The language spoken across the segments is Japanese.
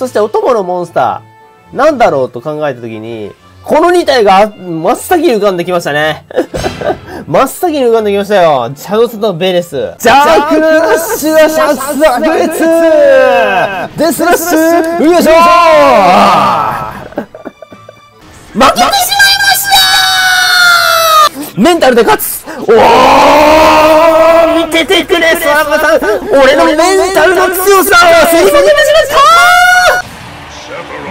そしてお供のモンスター、なんだろうと考えたときに、この2体が真っ先に浮かんできましたね。真っ先に浮かんできましたよ。シャドウスのベレス。ジャークラッシュシャツアグレツデスラッシュよいしょ負けてしまいましたメンタルで勝つおー見ててくれ、スワンバさん俺のメンタルの強さを注ぎ出しました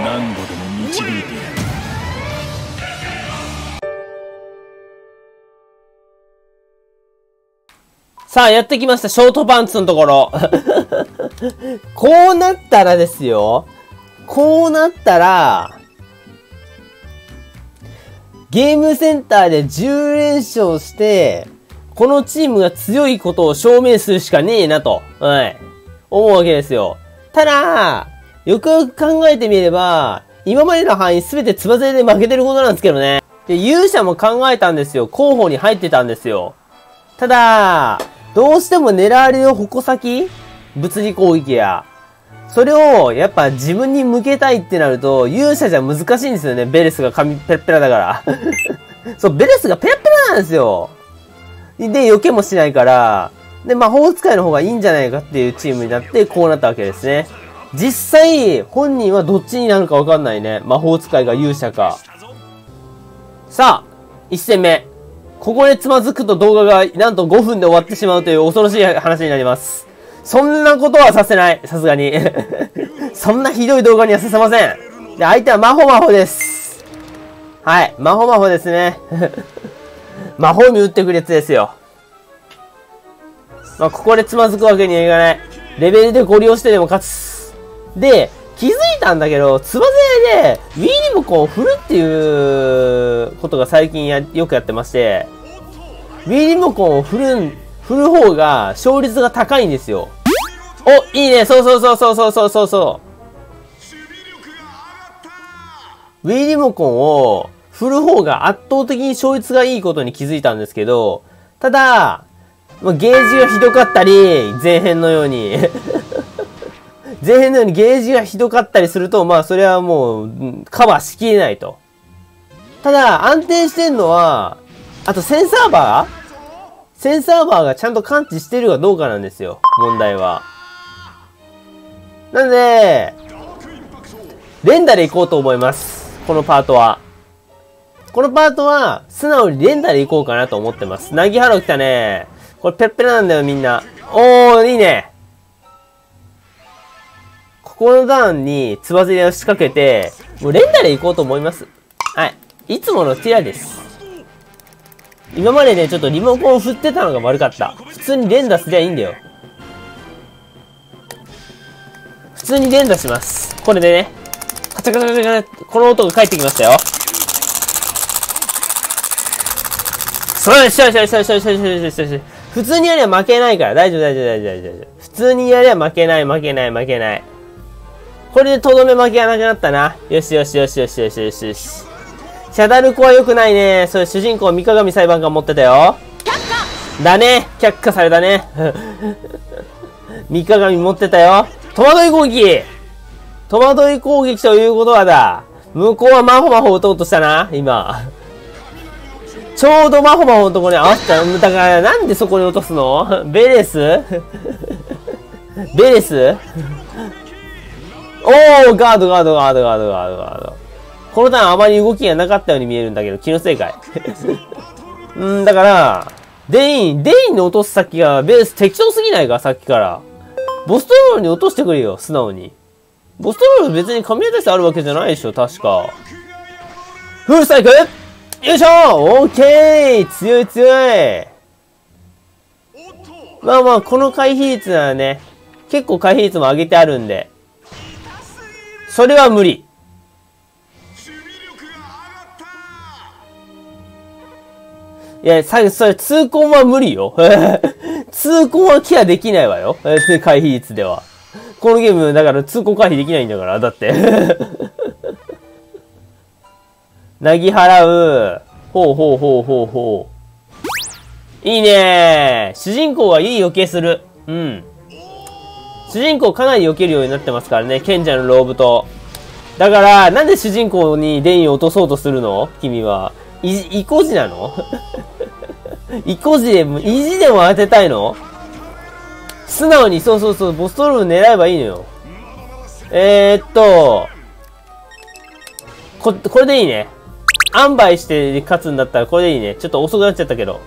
何度でも導いてやるさあ、やってきました。ショートパンツのところ。こうなったらですよ。こうなったら、ゲームセンターで10連勝して、このチームが強いことを証明するしかねえなと、はい、思うわけですよ。ただ、よくよく考えてみれば、今までの範囲すべてつばぜで負けてることなんですけどね。で、勇者も考えたんですよ。候補に入ってたんですよ。ただ、どうしても狙われる矛先物理攻撃や。それを、やっぱ自分に向けたいってなると、勇者じゃ難しいんですよね。ベレスが髪ペラペラだから。そう、ベレスがペラペラなんですよ。で、避けもしないから、で、魔法使いの方がいいんじゃないかっていうチームになって、こうなったわけですね。実際、本人はどっちになるかわかんないね。魔法使いが勇者か。さあ、1戦目。ここでつまずくと動画がなんと5分で終わってしまうという恐ろしい話になります。そんなことはさせない。さすがに。そんなひどい動画にはさせません。で、相手はマホマホです。はい。マホマホですね。魔法に打ってくるやつですよ。まあ、ここでつまずくわけにはいかない。レベルでご利用してでも勝つ。で、気づいたんだけど、つばぜで Wii リモコンを振るっていうことが最近よくやってまして、Wii リモコンを振る方が勝率が高いんですよ。お、いいね。そう。Wii リモコンを振る方が圧倒的に勝率がいいことに気づいたんですけど、ただ、ゲージがひどかったり、前編のようにゲージがひどかったりすると、まあそれはもう、カバーしきれないと。ただ、安定してんのは、あとセンサーバーがちゃんと感知してるかどうかなんですよ。問題は。なので、連打で行こうと思います。このパートは、素直に連打で行こうかなと思ってます。なぎはろ来たね。これペッペラなんだよみんな。おー、いいね。この段につばぜりを仕掛けて、もう連打で行こうと思います。はい。いつものティアです。今までね、ちょっとリモコンを振ってたのが悪かった。普通に連打すりゃいいんだよ。普通に連打します。これでね、カチャカチャカチャカチャ、この音が返ってきましたよ。それ、しょい。普通にやりゃ負けないから、大丈夫。普通にやりゃ負けない。これでとどめ負けがなくなったな。よし。シャダルコは良くないね。それ主人公三上裁判官持ってたよ。却下だね。却下されたね。三上持ってたよ。戸惑い攻撃ということはだ。向こうはマホマホ打とうとしたな、今。ちょうどマホマホのところに合わせた。だからなんでそこに落とすの？ベレスおー、ガード。このターンあまり動きがなかったように見えるんだけど、気のせいかい。だから、デインの落とす先がベース適当すぎないか、さっきから。ボストロールに落としてくれよ、素直に。ボストロール別に神渡しあるわけじゃないでしょ、確か。フルストライクよいしょオーケー強いまあ、この回避率ならね、結構回避率も上げてあるんで。それは無理。いや、それ、痛恨は無理よ。痛恨はケアできないわよ。回避率では。このゲーム、だから痛恨回避できないんだから、だって。なぎ払う。ほう。いいねー。主人公がいい余計する。うん。主人公かなり避けるようになってますからね、賢者のローブと。だから、なんで主人公にレインを落とそうとするの？君は。いこじなの？いこじでも、意地でも当てたいの？素直に、そうそうそう、ボストルーム狙えばいいのよ。これでいいね。安倍して勝つんだったらこれでいいね。ちょっと遅くなっちゃったけど。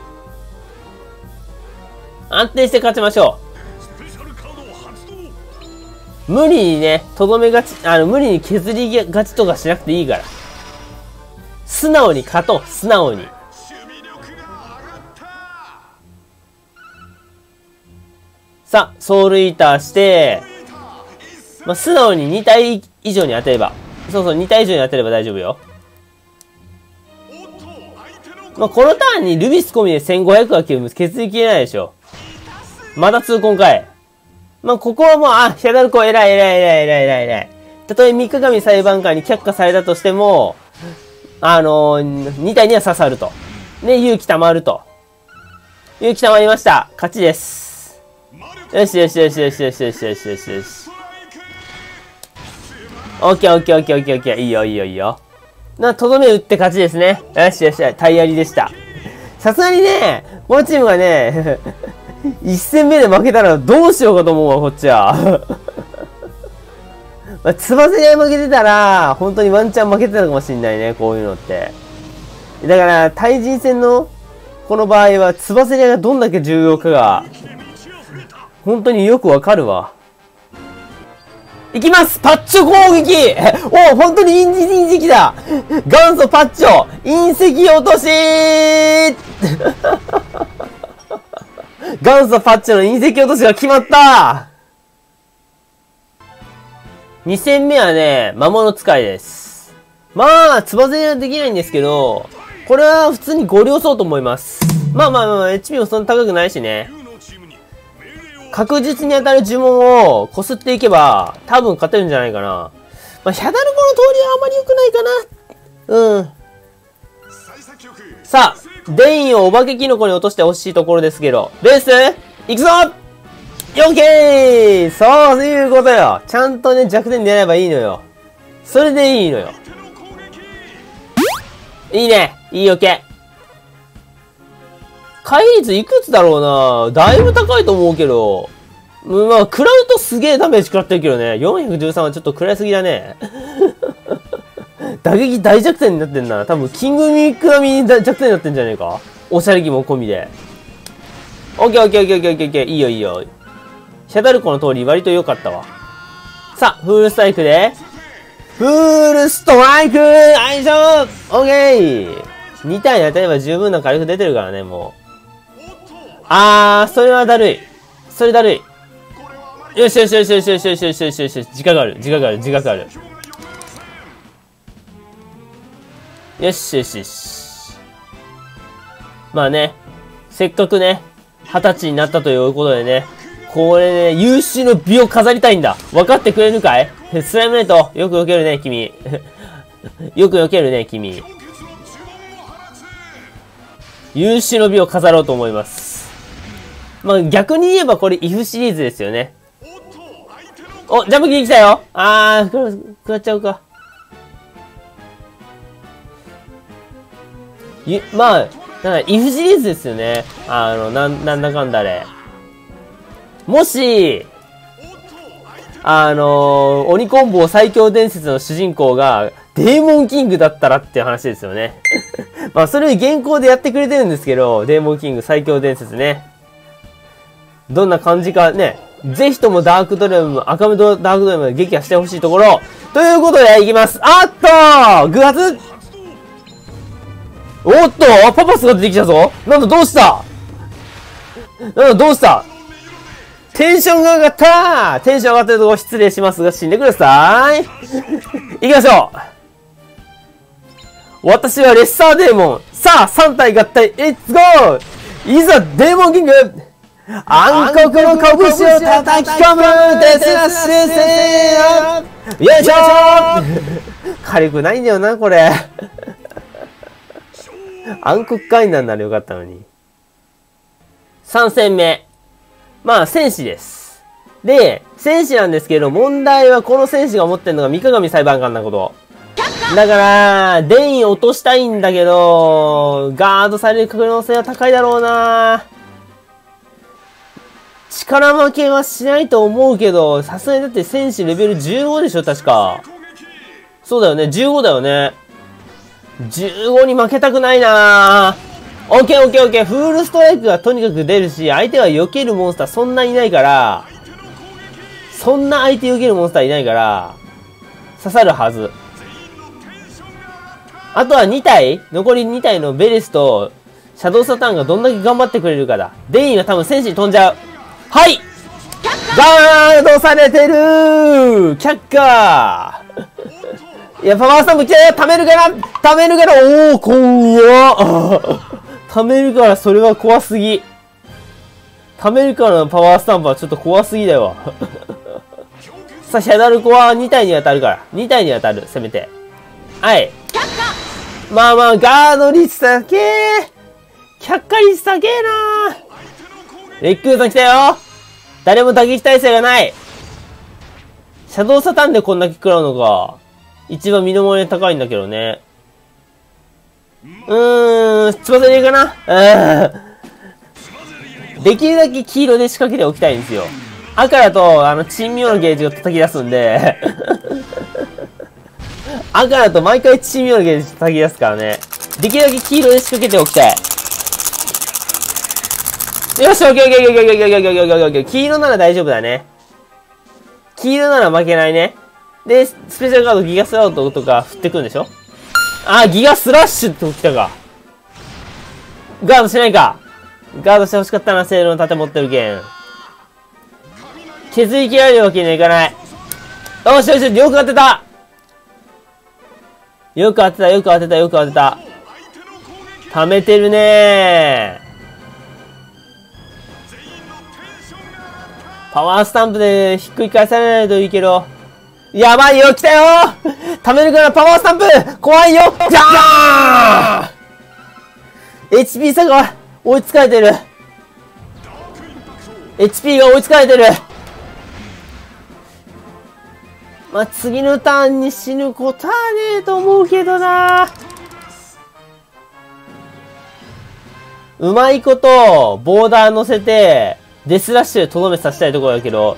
安定して勝ちましょう。無理にね、とどめがち、無理に削りがちとかしなくていいから。素直に勝とう、素直に。さあ、ソウルイーターして、まあ、素直に2体以上に当てれば。そうそう、2体以上に当てれば大丈夫よ。まあ、このターンにルビス込みで1500は削りきれないでしょ。また痛恨かい。まあ、ここはもう、あ、ヒャダルコ偉い偉い偉い偉い偉い偉い。たとえ三鏡裁判官に却下されたとしても、2体には刺さると。で、勇気溜まると。勇気溜まりました。勝ちです。よしよしよしよしよしよしよしよしよし。オッケーオッケーオッケーオッケーオッケー。いいよいいよいいよ。とどめ打って勝ちですね。よしよし、体やりでした。さすがにね、このチームがね、1戦目で負けたらどうしようかと思うわ、こっちは。まあ、つばぜり合い負けてたら、本当にワンチャン負けてたかもしんないね、こういうのって。だから、対人戦の、この場合は、つばぜり合いがどんだけ重要かが、本当によくわかるわ。いきます！パッチョ攻撃！お、本当に隕石だ！元祖パッチョ！隕石落とし元祖パッチョの隕石落としが決まった！ 2 戦目はね、魔物使いです。まあ、つばぜりはできないんですけど、これは普通にご了承と思います。まあまあまあ、HP もそんな高くないしね。確実に当たる呪文をこすっていけば、多分勝てるんじゃないかな。まあ、ヒャダルコの通りはあまり良くないかな。うん。さあ、デインをお化けキノコに落としてほしいところですけど、レース行くぞ！オッケー！そういうことよ。ちゃんとね、弱点狙えばいいのよ。それでいいのよ。いいね。いいよけ。回避率いくつだろうな。だいぶ高いと思うけど。まあ、食らうとすげえダメージ食らってるけどね。413はちょっと食らいすぎだね。打撃大弱点になってんな。多分、キングミック並みに弱点になってんじゃねえか。おしゃれ気も込みで。オッケーオッケーオッケーオッケーオッケー。いいよいいよ。シャダルコの通り割と良かったわ。さあ、フールストライクで。フールストライク！相性！オッケー！ 2 体に当たれば十分な火力出てるからね、もう。それはだるい。それだるい。よしよしよしよしよしよしよしよしよし。時間がある。時間がある。時間がある。よしよしよし。まあね、せっかくね、20歳になったということでね、これね、優秀の美を飾りたいんだ。分かってくれるかい？スライムネット、よく避けるね、君。よく避けるね、君。優秀の美を飾ろうと思います。まあ、逆に言えばこれ、イフシリーズですよね。お、ジャンプ切り来たよ。食らっちゃうか。まあ、イフシリーズですよね。なんだかんだあれ。もし、鬼コンボ最強伝説の主人公が、デーモンキングだったらっていう話ですよね。まあ、それを現行でやってくれてるんですけど、デーモンキング最強伝説ね。どんな感じかね、ぜひともダークドレム、赤目とダークドレムで撃破してほしいところ。ということで、いきます。偶発！おっと、パパスが出てきたぞ。なんだどうしたテンションが上がったテンション上がってるとこ失礼しますが、死んでくださーい。行きましょう。私はレッサーデーモン。さあ、3体合体、レッツゴー！いざ、デーモンキング！暗黒の拳を叩き込むデスラッシュせーよ！よいしょー！火力ないんだよな、これ。暗黒ガイナーにならよかったのに。3戦目。まあ、戦士です。で、戦士なんですけど、問題はこの戦士が持ってるのが三鏡裁判官なこと。だから、電位落としたいんだけど、ガードされる可能性は高いだろうな。力負けはしないと思うけど、さすがにだって戦士レベル15でしょ、確か。そうだよね、15だよね。15に負けたくないなぁ。オッケーオッケーオッケー。フールストライクがとにかく出るし、相手は避けるモンスターそんないないから、そんな相手避けるモンスターいないから、刺さるはず。あとは2体、残り2体のベレスと、シャドウサターンがどんだけ頑張ってくれるかだ。デインは多分戦士に飛んじゃう。はい!ガードされてるー!却下ー。いや、パワースタンプ来てー!溜めるからおー、怖っ溜めるからそれは怖すぎ。溜めるからのパワースタンプはちょっと怖すぎだよ。さあ、シャダルコは2体に当たるから。2体に当たる、せめて。はい。まあまあ、ガード率高え。却下率高えな。レックーさん来たよ。誰も打撃耐性がない。シャドウサタンでこんだけ食らうのが、一番身の回り高いんだけどね。翼入れかな。できるだけ黄色で仕掛けておきたいんですよ。赤だと、珍妙なゲージを叩き出すんで。赤だと毎回珍妙なゲージ叩き出すからね。できるだけ黄色で仕掛けておきたい。よし、OK。黄色なら大丈夫だね。黄色なら負けないね。で、スペシャルカードギガスラウトとか振ってくんでしょ?あ、ギガスラッシュって起きたか。ガードしないか。ガードして欲しかったな、セイロの盾持ってるけん。削り切られるわけにはいかない。よしよし、よく当てた。よく当てた。溜めてるねー。パワースタンプでひっくり返されないといいけど。やばいよ、来たよー。溜めるからパワースタンプ怖いよ。じゃーん !HP 差が追いつかれてる。HP が追いつかれてる。まあ、次のターンに死ぬことはねえと思うけどな。うまいこと、ボーダー乗せて、デスラッシュでとどめさせたいところだけど、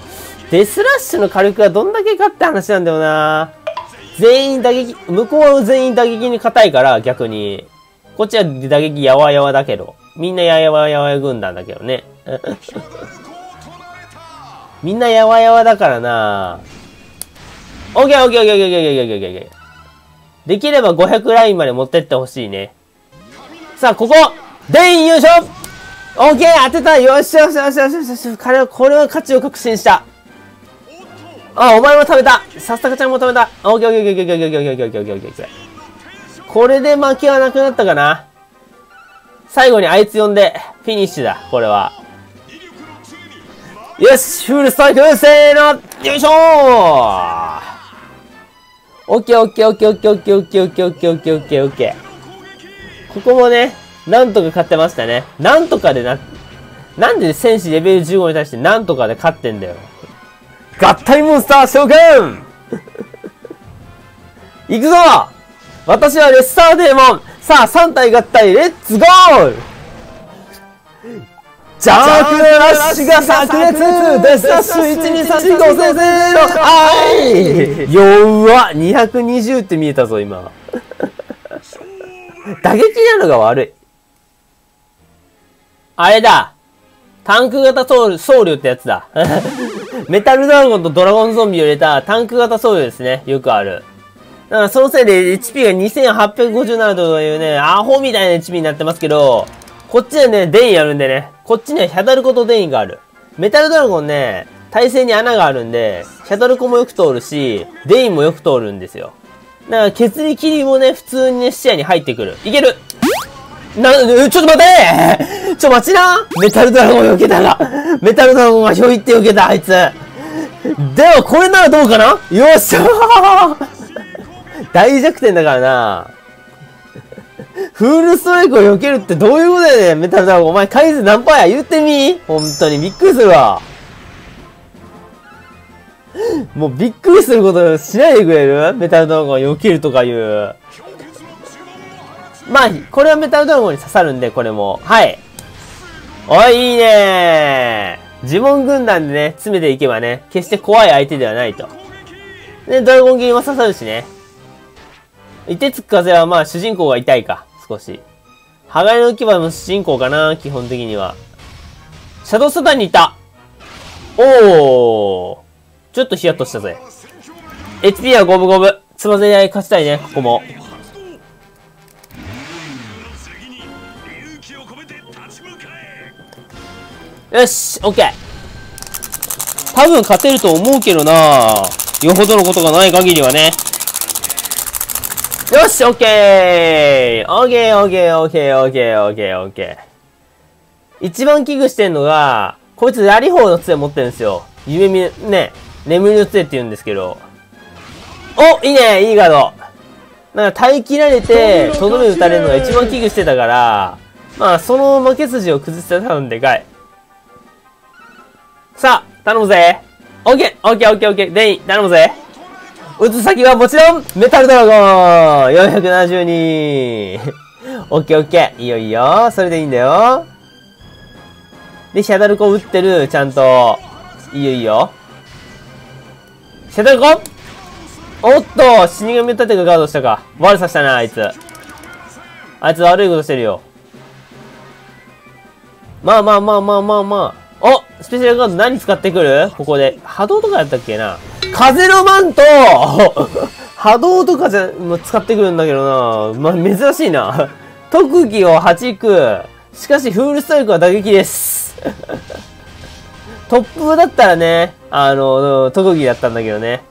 デスラッシュの火力がどんだけかって話なんだよな。全員打撃、向こうは全員打撃に硬いから逆に。こっちは打撃やわやわだけど。みんなやわやわ軍団だけどね。みんなやわやわだからな。OK。できれば500ラインまで持ってってほしいね。さあ、ここ全員優勝 !OK! 当てたよし。これは勝ちを確信した。あ、お前も食べた。さっさかちゃんも食べた。オッケー。これで負けはなくなったかな。最後にあいつ呼んで、フィニッシュだ、これは。よし、フルストライク、せーの、よいしょー。オッケー。ここもね、なんとか勝ってましたね。なんとかでなんで戦士レベル15に対してなんとかで勝ってんだよ。合体モンスター召喚行くぞ。私はレッサーデーモン。さあ、3体合体、レッツゴー。邪悪なラッシュが炸裂。デスラッシュ12345先生の愛弱っ。220って見えたぞ、今。打撃なのが悪い。あれだ。タンク型僧侶ってやつだ。メタルドラゴンとドラゴンゾンビを入れたタンク型僧侶ですね。よくある。だからそのせいで HP が2857というね、アホみたいな HP になってますけど、こっちはね、電位あるんでね、こっちにはシャダルコと電位がある。メタルドラゴンね、耐性に穴があるんで、シャダルコもよく通るし、電位もよく通るんですよ。だから、削り切りもね、普通にね、視野に入ってくる。いけるちょっと待てちょ、待ちな。メタルドラゴン避けたが、メタルドラゴンがひょいって避けた、あいつ。でも、これならどうかな。よっしゃー大弱点だからな。フールストライクを避けるってどういうことだよね、メタルドラゴン。お前、回数何パーや言ってみ。ほんとに、びっくりするわ。もうびっくりすることしないでくれる？メタルドラゴン避けるとかいう。まあ、これはメタルドラゴンに刺さるんで、これも。はい。おい、いいねー。呪文軍団でね、詰めていけばね、決して怖い相手ではないと。で、ドラゴン斬りも刺さるしね。凍てつく風はまあ主人公が痛いか、少し。鋼の牙の主人公かな、基本的には。シャドウサタンにいた。おー。ちょっとヒヤッとしたぜ。HP は五分五分。つまずいない勝ちたいね、ここも。よし、オッケー。多分勝てると思うけどなぁ。よほどのことがない限りはね。よし、オッケー。オッケー、オッケー、オッケー、オッケー、オッケー、オッケー。一番危惧してんのが、こいつラリホーの杖持ってるんですよ。夢見、ね、眠りの杖って言うんですけど。お、いいね、いいガード。なんか耐え切られて、とどめ打たれるのが一番危惧してたから、まあ、その負け筋を崩してたのでかい。さあ、頼むぜ。オッケー、オッケー、オッケー、オッケー。デイン、頼むぜ。打つ先はもちろん、メタルドラゴン !472! オッケー、オッケー。いいよ、いいよ。それでいいんだよ。で、シャダルコ打ってる、ちゃんと。いいよいいよ。シャドルコン！おっと、死神の盾がガードしたか。悪さしたな、あいつ。あいつ悪いことしてるよ。まあまあまあまあまあまあ。お！スペシャルガード何使ってくる？ここで。波動とかやったっけな。風のマント波動とかじゃ、使ってくるんだけどな。まあ、珍しいな。特技を弾く。しかし、フールストライクは打撃です。トップだったらね、特技だったんだけどね。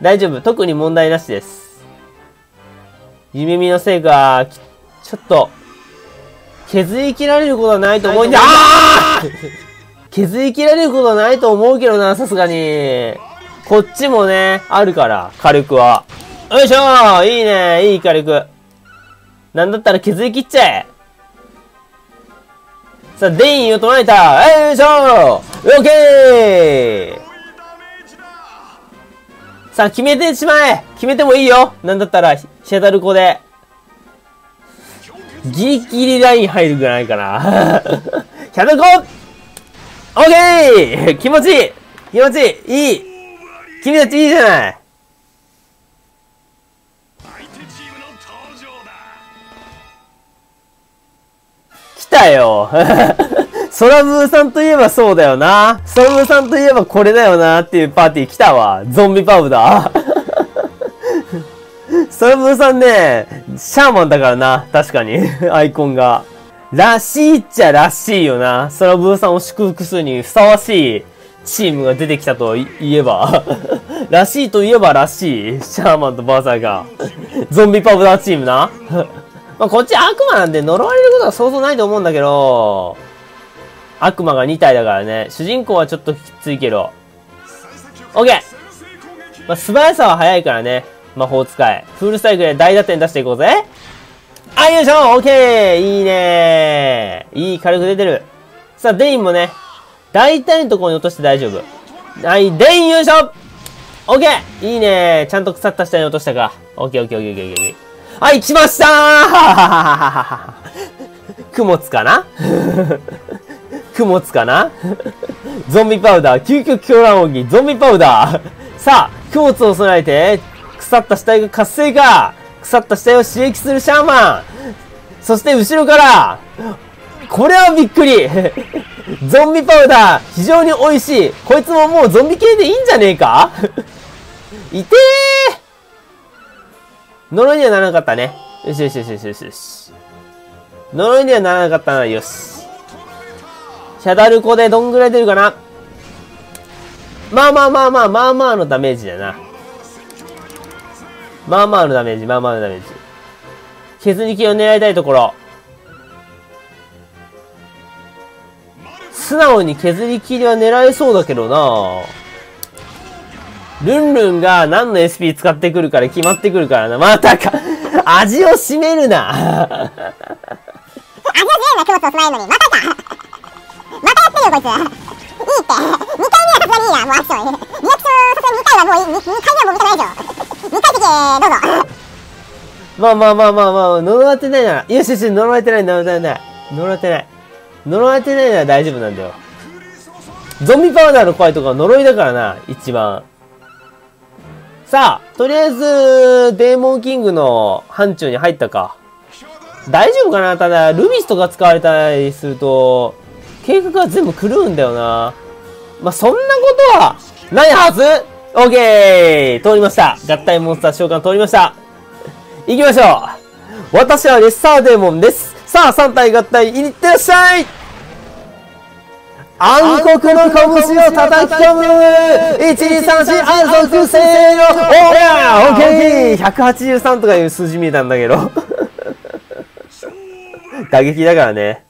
大丈夫。特に問題なしです。夢見のせいか、ちょっと、削り切られることはないと思うんだ。あー削り切られることはないと思うけどな、さすがに。こっちもね、あるから、火力は。よいしょー、いいね、いい火力。なんだったら削り切っちゃえ。さあ、デインを捉えた。よいしょー！オッケー！さあ、決めてしまえ！決めてもいいよ！なんだったら、シャダルコで。ギリギリライン入るんじゃないかな。シャダルコ！オッケー！気持ちいい！気持ちいい！いい！君たちいいじゃない！来たよ。ソラムーさんといえばそうだよな。ソラムーさんといえばこれだよなっていうパーティー来たわ。ゾンビパウダー。ソラムーさんね、シャーマンだからな。確かに。アイコンが。らしいっちゃらしいよな。ソラムーさんを祝福するにふさわしいチームが出てきたといえば。らしいといえばらしい。シャーマンとバーサーが。ゾンビパウダーチームな。まあこっち悪魔なんで呪われることは想像ないと思うんだけど、悪魔が2体だからね。主人公はちょっときついけど。オッケー！まあ素早さは早いからね。魔法使い。フールスタイクで大打点出していこうぜ。あ、よいしょ！オッケー！いいねー。いい火力出てる。さあ、デインもね、大体のところに落として大丈夫。はい、デインよいしょ！オッケー！いいねー。ちゃんと腐った下に落としたか。オッケーオッケーオッケーオッケーオッケー。はい、来ましたー雲津かな雲津かなゾンビパウダー、究極狂乱奥義、ゾンビパウダーさあ、雲津を備えて、腐った死体が活性化腐った死体を刺激するシャーマンそして後ろからこれはびっくりゾンビパウダー、非常に美味しいこいつももうゾンビ系でいいんじゃねえかいてー呪いにはならなかったね。よしよしよしよしよしよし。呪いにはならなかったな、よし。シャダルコでどんぐらい出るかな？まあまあまあまあ、まあまあのダメージだな。まあまあのダメージ、まあまあのダメージ。削り気を狙いたいところ。素直に削り切りは狙えそうだけどなぁ。ルンルンが何の SP 使ってくるから決まってくるからな。またか味を占めるなあんな強なクロスを備えるのにまたかまたやってるよこいついいって2回目普通にいいや、もう飽きそう。リアクション、さすがに2回はもう、2回目はもう打たないでしょ。2回だけ、どうぞ。まあ、呪われてないなら、よしよし、呪われてない、呪われてないなら大丈夫なんだよ。ゾンビパウダーの声とか呪いだからな、一番。さあ、とりあえず、デーモンキングの範疇に入ったか。大丈夫かな。ただ、ルビスとか使われたりすると、計画は全部狂うんだよな。まあ、そんなことは、ないはず。オッケー、通りました。合体モンスター召喚通りました。行きましょう。私はレッサーデーモンです。さあ、3体合体、いってらっしゃい。暗黒の拳を叩き込む !1234 暗黒せーのオーラーオッケー !183 とかいう数字見えたんだけど。打撃だからね。